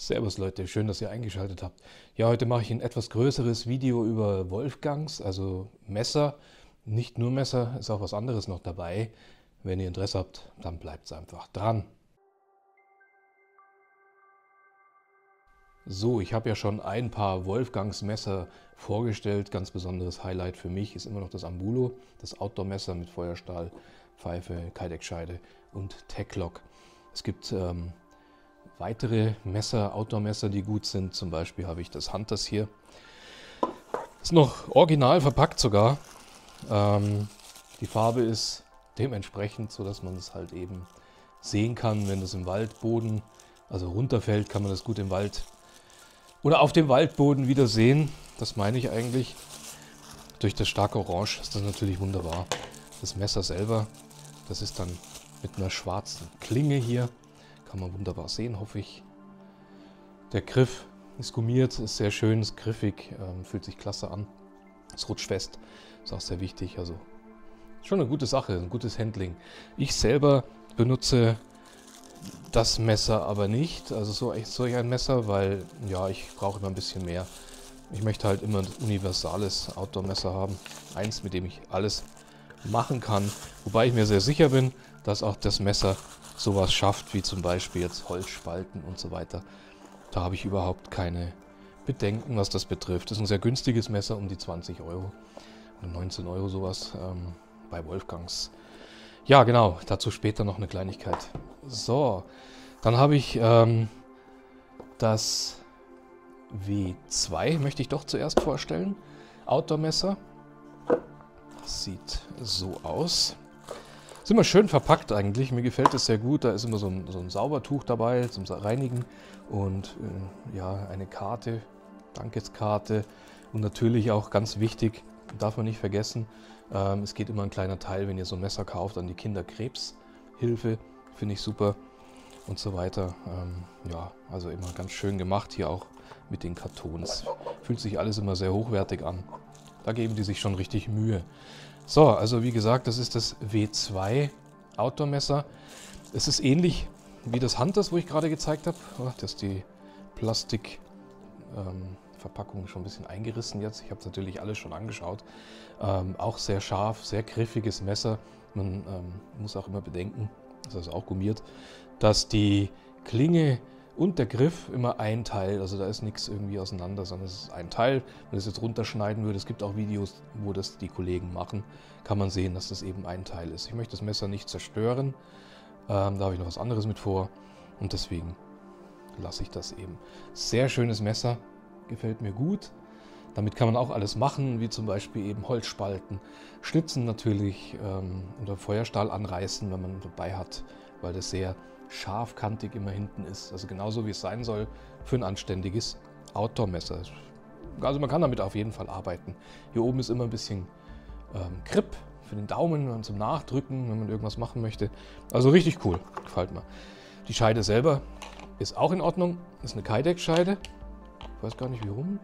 Servus Leute, schön, dass ihr eingeschaltet habt. Ja, heute mache ich ein etwas größeres Video über Wolfgangs, also Messer. Nicht nur Messer, ist auch was anderes noch dabei. Wenn ihr Interesse habt, dann bleibt einfach dran. So, ich habe ja schon ein paar Wolfgangs Messer vorgestellt. Ganz besonderes Highlight für mich ist immer noch das Ambulo, das Outdoor-Messer mit Feuerstahl, Pfeife, Kydex-Scheide und TecLock. Es gibt weitere Messer, Outdoor-Messer, die gut sind. Zum Beispiel habe ich das Hunters hier. Ist noch original verpackt sogar. Die Farbe ist dementsprechend, sodass man es halt eben sehen kann, wenn das im Waldboden, also runterfällt, kann man das gut im Wald oder auf dem Waldboden wieder sehen. Das meine ich eigentlich. Durch das starke Orange ist das natürlich wunderbar. Das Messer selber, das ist dann mit einer schwarzen Klinge hier. Kann man wunderbar sehen, hoffe ich. Der Griff ist gummiert, ist sehr schön, ist griffig, fühlt sich klasse an. Ist rutschfest, ist auch sehr wichtig. Also schon eine gute Sache, ein gutes Handling. Ich selber benutze das Messer aber nicht, also solch ein Messer, weil ja, ich brauche immer ein bisschen mehr. Ich möchte halt immer ein universales Outdoor-Messer haben. Eins, mit dem ich alles machen kann. Wobei ich mir sehr sicher bin, dass auch das Messer sowas schafft, wie zum Beispiel jetzt Holzspalten und so weiter. Da habe ich überhaupt keine Bedenken, was das betrifft. Das ist ein sehr günstiges Messer, um die 20 Euro, 19 Euro sowas bei Wolfgangs. Ja genau, dazu später noch eine Kleinigkeit. So, dann habe ich das W2, möchte ich doch zuerst vorstellen. Outdoor-Messer. Sieht so aus. Ist immer schön verpackt eigentlich, mir gefällt es sehr gut, da ist immer so ein Saubertuch dabei zum Reinigen und ja, eine Karte, Dankeskarte und natürlich auch ganz wichtig, darf man nicht vergessen, es geht immer ein kleiner Teil, wenn ihr so ein Messer kauft, an die Kinderkrebshilfe, finde ich super und so weiter. Ja, also immer ganz schön gemacht, hier auch mit den Kartons, fühlt sich alles immer sehr hochwertig an, da geben die sich schon richtig Mühe. So, also wie gesagt, das ist das W2 Outdoor-Messer. Es ist ähnlich wie das Hunters, wo ich gerade gezeigt habe. Oh, das ist die Plastikverpackung schon ein bisschen eingerissen jetzt. Ich habe es natürlich alles schon angeschaut. Auch sehr scharf, sehr griffiges Messer. Man muss auch immer bedenken, das ist auch gummiert, dass die Klinge und der Griff immer ein Teil, also da ist nichts irgendwie auseinander, sondern es ist ein Teil. Wenn ich das jetzt runterschneiden würde, es gibt auch Videos, wo das die Kollegen machen, kann man sehen, dass das eben ein Teil ist. Ich möchte das Messer nicht zerstören, da habe ich noch was anderes mit vor und deswegen lasse ich das eben. Sehr schönes Messer, gefällt mir gut. Damit kann man auch alles machen, wie zum Beispiel eben Holzspalten, Schlitzen natürlich oder Feuerstahl anreißen, wenn man dabei hat, weil das sehr scharfkantig immer hinten ist, also genauso wie es sein soll für ein anständiges Outdoor-Messer. Also man kann damit auf jeden Fall arbeiten. Hier oben ist immer ein bisschen Grip für den Daumen zum Nachdrücken, wenn man irgendwas machen möchte. Also richtig cool, gefällt mir. Die Scheide selber ist auch in Ordnung, ist eine Kydex-Scheide. Ich weiß gar nicht wie rum.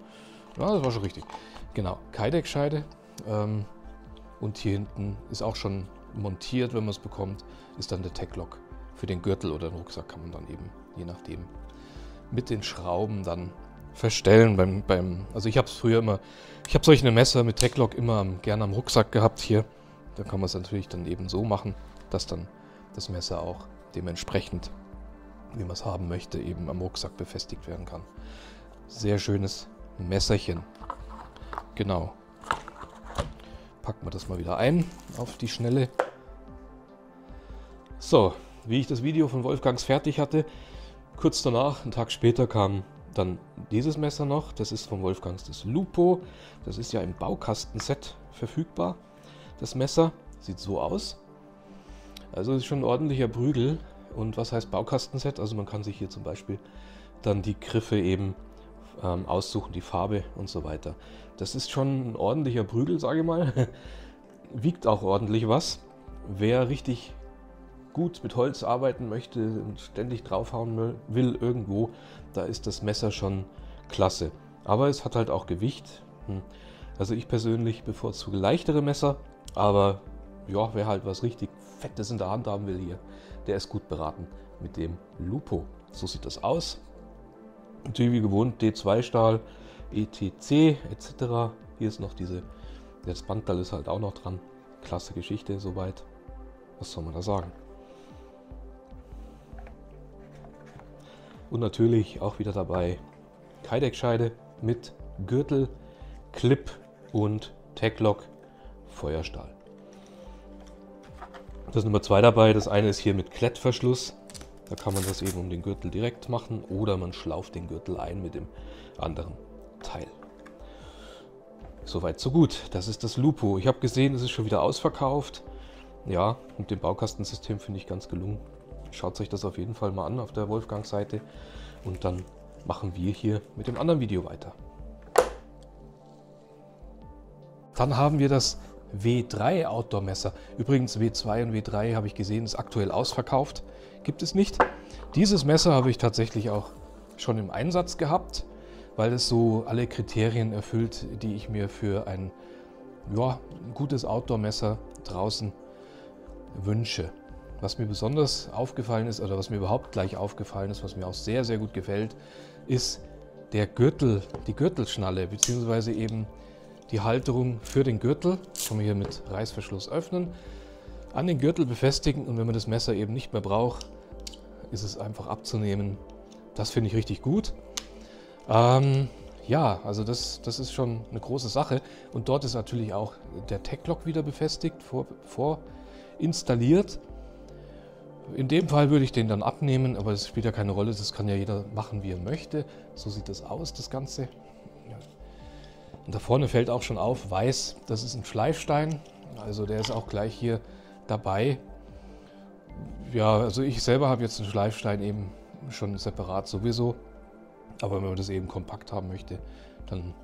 Ja, das war schon richtig. Genau, Kydex-Scheide und hier hinten ist auch schon montiert, wenn man es bekommt, ist dann der TecLock. Für den Gürtel oder den Rucksack kann man dann eben, je nachdem, mit den Schrauben dann verstellen. Also ich habe es früher immer, ich habe solche Messer mit TecLock immer gerne am Rucksack gehabt hier. Da kann man es natürlich dann eben so machen, dass dann das Messer auch dementsprechend, wie man es haben möchte, eben am Rucksack befestigt werden kann. Sehr schönes Messerchen. Genau. Packen wir das mal wieder ein auf die Schnelle. So. Wie ich das Video von Wolfgangs fertig hatte, kurz danach, einen Tag später, kam dann dieses Messer noch. Das ist von Wolfgangs das Lupo. Das ist ja im Baukastenset verfügbar. Das Messer sieht so aus. Also ist schon ein ordentlicher Prügel. Und was heißt Baukastenset? Also man kann sich hier zum Beispiel dann die Griffe eben aussuchen, die Farbe und so weiter. Das ist schon ein ordentlicher Prügel, sage ich mal. Wiegt auch ordentlich was. Wer richtig gut mit Holz arbeiten möchte und ständig draufhauen will irgendwo, da ist das Messer schon klasse. Aber es hat halt auch Gewicht. Also ich persönlich bevorzuge leichtere Messer, aber ja, wer halt was richtig Fettes in der Hand haben will hier, der ist gut beraten mit dem Lupo. So sieht das aus. Natürlich wie gewohnt D2-Stahl, ETC etc. Hier ist noch diese, das Bandteil ist halt auch noch dran. Klasse Geschichte soweit. Was soll man da sagen? Und natürlich auch wieder dabei Kydex-Scheide mit Gürtel, Clip und TecLock Feuerstahl. Das ist Nummer 2 dabei. Das eine ist hier mit Klettverschluss. Da kann man das eben um den Gürtel direkt machen oder man schlauft den Gürtel ein mit dem anderen Teil. Soweit so gut. Das ist das Lupo. Ich habe gesehen, es ist schon wieder ausverkauft. Ja, mit dem Baukastensystem finde ich ganz gelungen. Schaut euch das auf jeden Fall mal an auf der Wolfgang-Seite und dann machen wir hier mit dem anderen Video weiter. Dann haben wir das W3 Outdoor Messer. Übrigens W2 und W3 habe ich gesehen, ist aktuell ausverkauft. Gibt es nicht. Dieses Messer habe ich tatsächlich auch schon im Einsatz gehabt, weil es so alle Kriterien erfüllt, die ich mir für ein, ja, gutes Outdoor Messer draußen wünsche. Was mir besonders aufgefallen ist oder was mir überhaupt gleich aufgefallen ist, was mir auch sehr, sehr gut gefällt, ist der Gürtel, die Gürtelschnalle bzw. eben die Halterung für den Gürtel. Das kann man hier mit Reißverschluss öffnen, an den Gürtel befestigen und wenn man das Messer eben nicht mehr braucht, ist es einfach abzunehmen. Das finde ich richtig gut. Ja, also das ist schon eine große Sache und dort ist natürlich auch der TecLock wieder befestigt, vorinstalliert. In dem Fall würde ich den dann abnehmen, aber das spielt ja keine Rolle, das kann ja jeder machen, wie er möchte. So sieht das aus, das Ganze. Und da vorne fällt auch schon auf, weiß, das ist ein Schleifstein, also der ist auch gleich hier dabei. Ja, also ich selber habe jetzt einen Schleifstein eben schon separat sowieso, aber wenn man das eben kompakt haben möchte, dann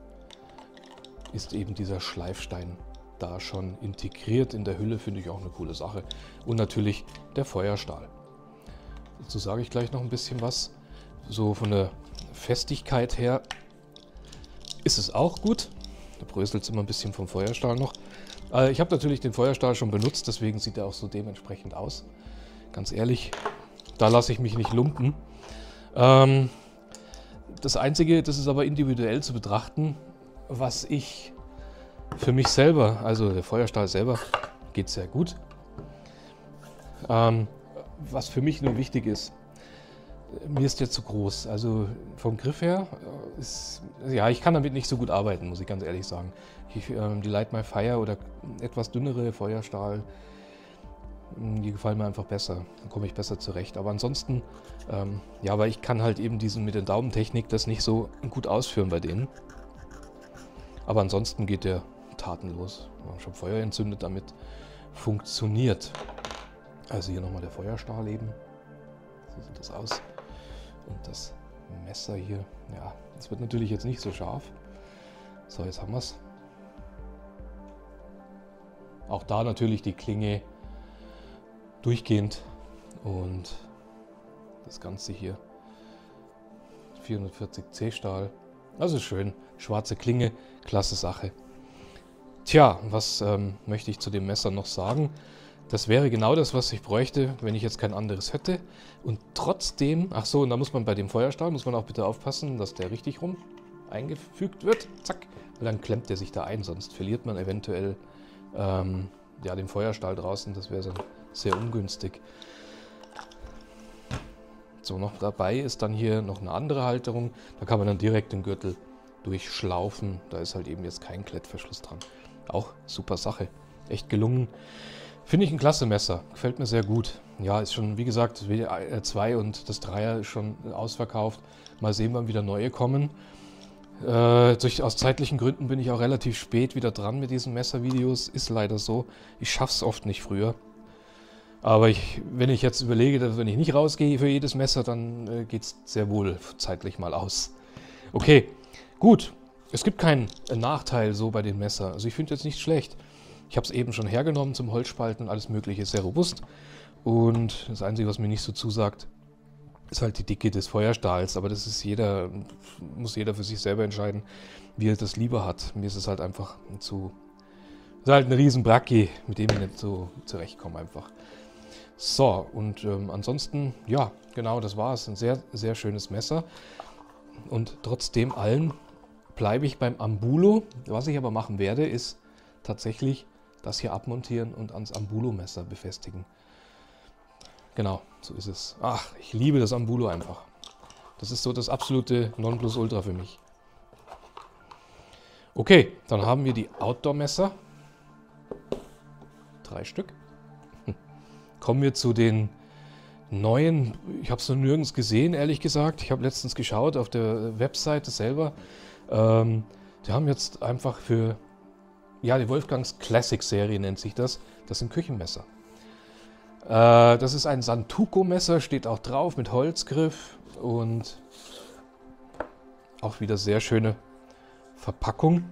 ist eben dieser Schleifstein da schon integriert in der Hülle, finde ich auch eine coole Sache. Und natürlich der Feuerstahl. Dazu sage ich gleich noch ein bisschen was. So von der Festigkeit her ist es auch gut. Da bröselt es immer ein bisschen vom Feuerstahl noch. Ich habe natürlich den Feuerstahl schon benutzt, deswegen sieht er auch so dementsprechend aus. Ganz ehrlich, da lasse ich mich nicht lumpen. Das Einzige, das ist aber individuell zu betrachten, was ich für mich selber, also der Feuerstahl selber, geht sehr gut. Was für mich nur wichtig ist, mir ist der zu groß. Also vom Griff her, ist, ja, ich kann damit nicht so gut arbeiten, muss ich ganz ehrlich sagen. Die Light My Fire oder etwas dünnere Feuerstahl, die gefallen mir einfach besser. Da komme ich besser zurecht. Aber ansonsten, ja, weil ich kann halt eben diesen mit der Daumentechnik das nicht so gut ausführen bei denen. Aber ansonsten geht der tatenlos. Wir haben schon Feuer entzündet, damit funktioniert. Also hier nochmal der Feuerstahl eben. So sieht das aus. Und das Messer hier. Ja, das wird natürlich jetzt nicht so scharf. So, jetzt haben wir es. Auch da natürlich die Klinge durchgehend. Und das Ganze hier. 440 C Stahl. Also schön, schwarze Klinge, klasse Sache. Tja, was möchte ich zu dem Messer noch sagen? Das wäre genau das, was ich bräuchte, wenn ich jetzt kein anderes hätte. Und trotzdem, ach so, und da muss man bei dem Feuerstahl, muss man auch bitte aufpassen, dass der richtig rum eingefügt wird. Zack, weil dann klemmt der sich da ein, sonst verliert man eventuell ja, den Feuerstahl draußen. Das wäre so sehr ungünstig. So, noch dabei ist dann hier noch eine andere Halterung. Da kann man dann direkt den Gürtel durchschlaufen. Da ist halt eben jetzt kein Klettverschluss dran. Auch super Sache. Echt gelungen. Finde ich ein klasse Messer. Gefällt mir sehr gut. Ja, ist schon, wie gesagt, W2 und das 3er ist schon ausverkauft. Mal sehen, wann wieder neue kommen. Aus zeitlichen Gründen bin ich auch relativ spät wieder dran mit diesen Messervideos. Ist leider so. Ich schaffe es oft nicht früher. Aber wenn ich jetzt überlege, dass wenn ich nicht rausgehe für jedes Messer, dann geht es sehr wohl zeitlich mal aus. Okay, gut. Es gibt keinen Nachteil so bei den Messern. Also ich finde jetzt nicht schlecht. Ich habe es eben schon hergenommen zum Holzspalten, alles mögliche, sehr robust. Und das Einzige, was mir nicht so zusagt, ist halt die Dicke des Feuerstahls. Aber das ist muss jeder für sich selber entscheiden, wie er das lieber hat. Mir ist es halt einfach zu... Das ist halt ein riesen Bracki, mit dem ich nicht so zurechtkomme einfach. So, und ansonsten, ja, genau, das war es. Ein sehr, sehr schönes Messer. Und trotzdem allem bleibe ich beim Ambulo. Was ich aber machen werde, ist tatsächlich das hier abmontieren und ans Ambulo-Messer befestigen. Genau, so ist es. Ach, ich liebe das Ambulo einfach. Das ist so das absolute Nonplusultra für mich. Okay, dann haben wir die Outdoor-Messer. 3 Stück. Kommen wir zu den neuen. Ich habe es noch nirgends gesehen, ehrlich gesagt. Ich habe letztens geschaut auf der Webseite selber. Die haben jetzt einfach für... Ja, die Wolfgangs Classic-Serie nennt sich das. Das sind Küchenmesser. Das ist ein Santoku-Messer, steht auch drauf, mit Holzgriff und auch wieder sehr schöne Verpackung.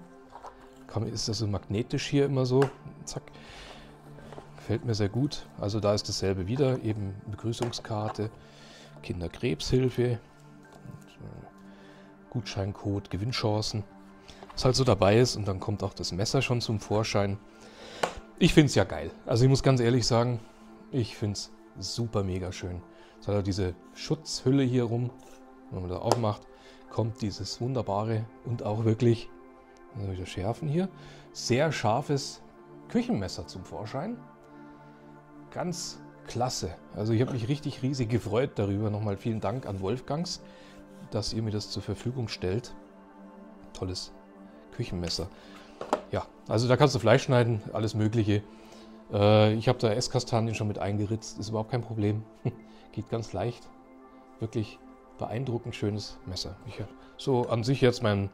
Ist das so magnetisch hier immer so? Zack. Gefällt mir sehr gut. Also da ist dasselbe wieder, eben Begrüßungskarte, Kinderkrebshilfe, Gutscheincode, Gewinnchancen. Was halt so dabei ist, und dann kommt auch das Messer schon zum Vorschein. Ich finde es ja geil. Also ich muss ganz ehrlich sagen, ich finde es super mega schön. Es hat auch diese Schutzhülle hier rum. Wenn man da aufmacht, kommt dieses wunderbare und auch wirklich, also wieder schärfen hier, sehr scharfes Küchenmesser zum Vorschein. Ganz klasse. Also ich habe mich richtig riesig gefreut darüber. Nochmal vielen Dank an Wolfgangs, dass ihr mir das zur Verfügung stellt. Tolles Küchenmesser. Ja, also da kannst du Fleisch schneiden, alles Mögliche. Ich habe da Esskastanien schon mit eingeritzt, ist überhaupt kein Problem. Geht ganz leicht. Wirklich beeindruckend schönes Messer. Ich habe so an sich jetzt mein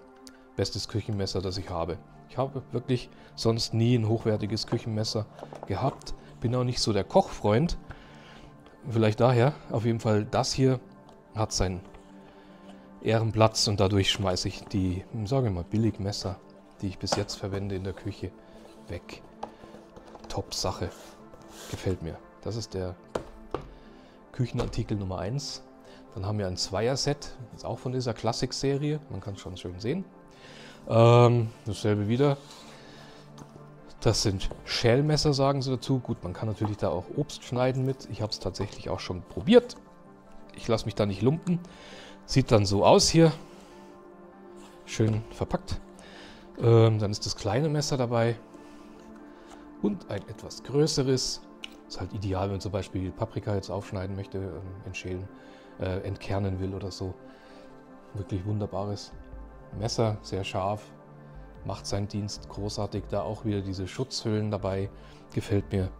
bestes Küchenmesser, das ich habe. Ich habe wirklich sonst nie ein hochwertiges Küchenmesser gehabt. Bin auch nicht so der Kochfreund. Vielleicht daher. Auf jeden Fall, das hier hat seinen Ehrenplatz und dadurch schmeiße ich die, sage ich mal, Billigmesser, die ich bis jetzt verwende in der Küche, weg. Top-Sache. Gefällt mir. Das ist der Küchenartikel Nummer 1. Dann haben wir ein 2er-Set, ist auch von dieser Classic-Serie. Man kann es schon schön sehen. Dasselbe wieder. Das sind Schälmesser, sagen sie dazu. Gut, man kann natürlich da auch Obst schneiden mit. Ich habe es tatsächlich auch schon probiert. Ich lasse mich da nicht lumpen. Sieht dann so aus hier. Schön verpackt. Dann ist das kleine Messer dabei. Und ein etwas größeres. Ist halt ideal, wenn man zum Beispiel Paprika jetzt aufschneiden möchte, entkernen will oder so. Wirklich wunderbares Messer, sehr scharf. Macht seinen Dienst großartig. Da auch wieder diese Schutzhüllen dabei. Gefällt mir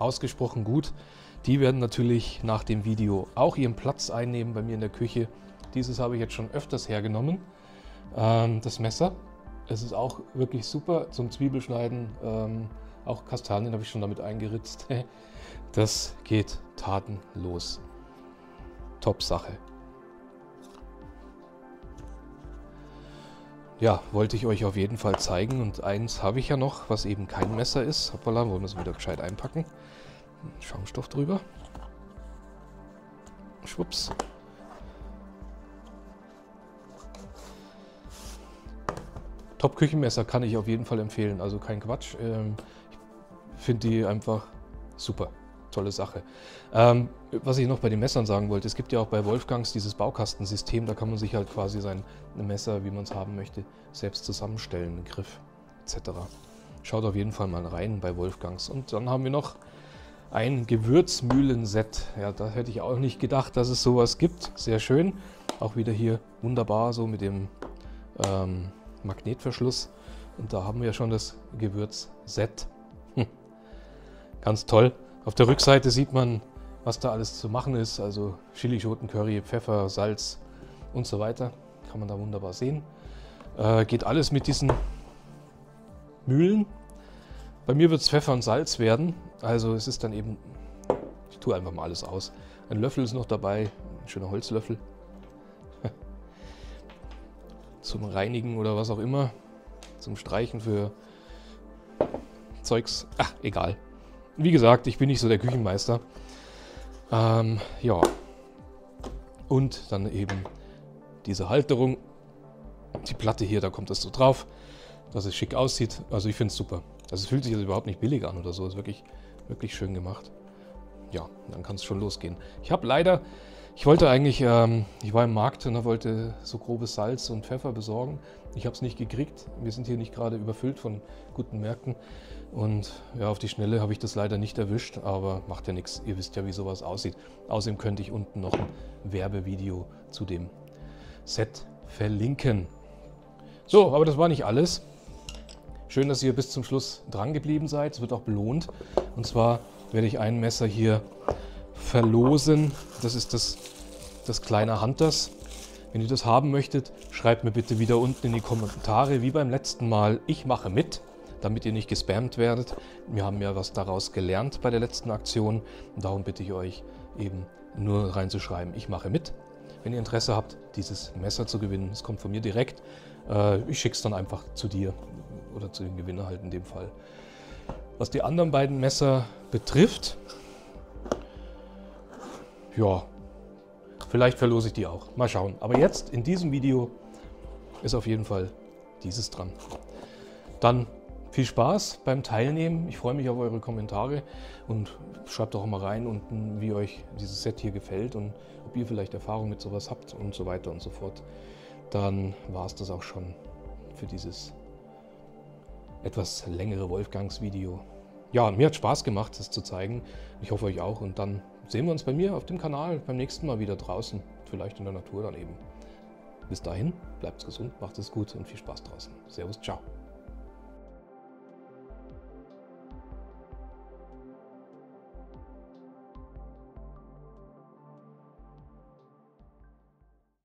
ausgesprochen gut. Die werden natürlich nach dem Video auch ihren Platz einnehmen bei mir in der Küche. Dieses habe ich jetzt schon öfters hergenommen. Das Messer. Es ist auch wirklich super zum Zwiebelschneiden. Auch Kastanien habe ich schon damit eingeritzt. Das geht tatenlos. Top Sache. Ja, wollte ich euch auf jeden Fall zeigen. Und eins habe ich ja noch, was eben kein Messer ist. Hoppala, wollen wir es wieder gescheit einpacken. Schaumstoff drüber. Schwupps. Top Küchenmesser kann ich auf jeden Fall empfehlen. Also kein Quatsch. Finde die einfach super. Tolle Sache. Was ich noch bei den Messern sagen wollte, es gibt ja auch bei Wolfgangs dieses Baukastensystem, da kann man sich halt quasi sein Messer, wie man es haben möchte, selbst zusammenstellen, Griff etc. Schaut auf jeden Fall mal rein bei Wolfgangs. Und dann haben wir noch ein Gewürzmühlen-Set. Ja, da hätte ich auch nicht gedacht, dass es sowas gibt. Sehr schön. Auch wieder hier wunderbar so mit dem Magnetverschluss. Und da haben wir ja schon das Gewürzset. Ganz toll. Auf der Rückseite sieht man, was da alles zu machen ist. Also Chilischoten, Curry, Pfeffer, Salz und so weiter. Kann man da wunderbar sehen. Geht alles mit diesen Mühlen. Bei mir wird es Pfeffer und Salz werden. Also es ist dann eben, ich tue einfach mal alles aus. Ein Löffel ist noch dabei, ein schöner Holzlöffel. Zum Reinigen oder was auch immer. Zum Streichen für Zeugs. Ach, egal. Wie gesagt, ich bin nicht so der Küchenmeister. Ja. Und dann eben diese Halterung. Die Platte hier, da kommt das so drauf, dass es schick aussieht. Also ich finde es super. Also es fühlt sich also überhaupt nicht billig an oder so. Ist wirklich, wirklich schön gemacht. Ja, dann kann es schon losgehen. Ich habe leider, Ich wollte eigentlich, ich war im Markt und wollte so grobes Salz und Pfeffer besorgen. Ich habe es nicht gekriegt. Wir sind hier nicht gerade überfüllt von guten Märkten. Und ja, auf die Schnelle habe ich das leider nicht erwischt, aber macht ja nichts. Ihr wisst ja, wie sowas aussieht. Außerdem könnte ich unten noch ein Werbevideo zu dem Set verlinken. So, aber das war nicht alles. Schön, dass ihr bis zum Schluss dran geblieben seid. Es wird auch belohnt. Und zwar werde ich ein Messer hier verlosen. Das ist das kleine Hunters. Wenn ihr das haben möchtet, schreibt mir bitte wieder unten in die Kommentare, wie beim letzten Mal, ich mache mit, damit ihr nicht gespammt werdet. Wir haben ja was daraus gelernt bei der letzten Aktion. Und darum bitte ich euch eben nur reinzuschreiben, ich mache mit. Wenn ihr Interesse habt, dieses Messer zu gewinnen, es kommt von mir direkt. Ich schicke es dann einfach zu dir oder zu dem Gewinner halt in dem Fall. Was die anderen beiden Messer betrifft, ja, vielleicht verlose ich die auch. Mal schauen. Aber jetzt in diesem Video ist auf jeden Fall dieses dran. Dann viel Spaß beim Teilnehmen. Ich freue mich auf eure Kommentare und schreibt auch mal rein unten, wie euch dieses Set hier gefällt und ob ihr vielleicht Erfahrung mit sowas habt und so weiter und so fort. Dann war es das auch schon für dieses etwas längere Wolfgangs-Video. Ja, mir hat Spaß gemacht, das zu zeigen. Ich hoffe euch auch und dann sehen wir uns bei mir auf dem Kanal beim nächsten Mal wieder draußen, vielleicht in der Natur dann eben. Bis dahin, bleibt gesund, macht es gut und viel Spaß draußen. Servus, ciao.